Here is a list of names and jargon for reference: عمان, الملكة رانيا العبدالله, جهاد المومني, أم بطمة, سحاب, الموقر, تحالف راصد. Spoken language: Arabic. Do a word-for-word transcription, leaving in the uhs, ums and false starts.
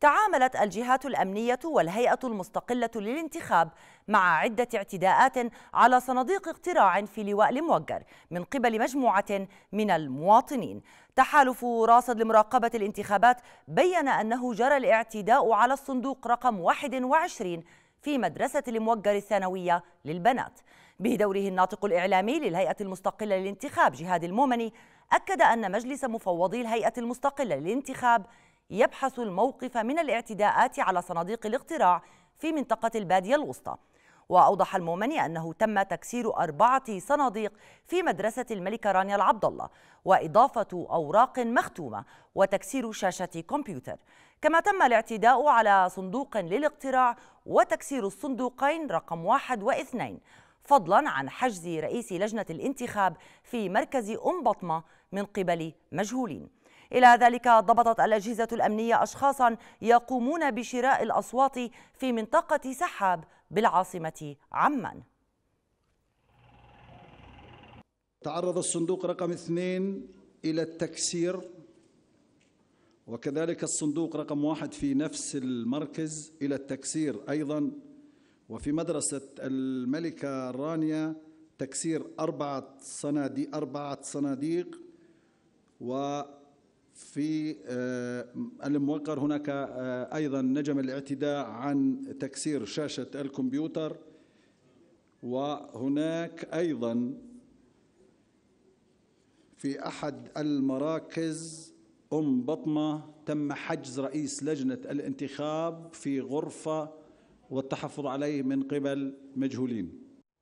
تعاملت الجهات الأمنية والهيئة المستقلة للانتخاب مع عدة اعتداءات على صناديق اقتراع في لواء الموقر من قبل مجموعة من المواطنين. تحالف راصد لمراقبة الانتخابات بيّن أنه جرى الاعتداء على الصندوق رقم واحد وعشرين في مدرسة الموقر الثانوية للبنات. بدوره الناطق الإعلامي للهيئة المستقلة للانتخاب جهاد المومني أكد أن مجلس مفوضي الهيئة المستقلة للانتخاب يبحث الموقف من الاعتداءات على صناديق الاقتراع في منطقة البادية الوسطى. وأوضح المومني أنه تم تكسير أربعة صناديق في مدرسة الملكة رانيا العبدالله وإضافة أوراق مختومة وتكسير شاشة كمبيوتر، كما تم الاعتداء على صندوق للاقتراع وتكسير الصندوقين رقم واحد واثنين، فضلا عن حجز رئيس لجنة الانتخاب في مركز أم بطمة من قبل مجهولين. إلى ذلك ضبطت الأجهزة الأمنية أشخاصا يقومون بشراء الأصوات في منطقة سحاب بالعاصمة عمان. تعرض الصندوق رقم اثنين إلى التكسير، وكذلك الصندوق رقم واحد في نفس المركز إلى التكسير أيضا، وفي مدرسة الملكة رانيا تكسير أربعة صناديق أربعة صناديق و في الموقر هناك أيضا نجم الاعتداء عن تكسير شاشة الكمبيوتر، وهناك أيضا في أحد المراكز أم بطمة تم حجز رئيس لجنة الانتخاب في غرفة والتحفظ عليه من قبل مجهولين.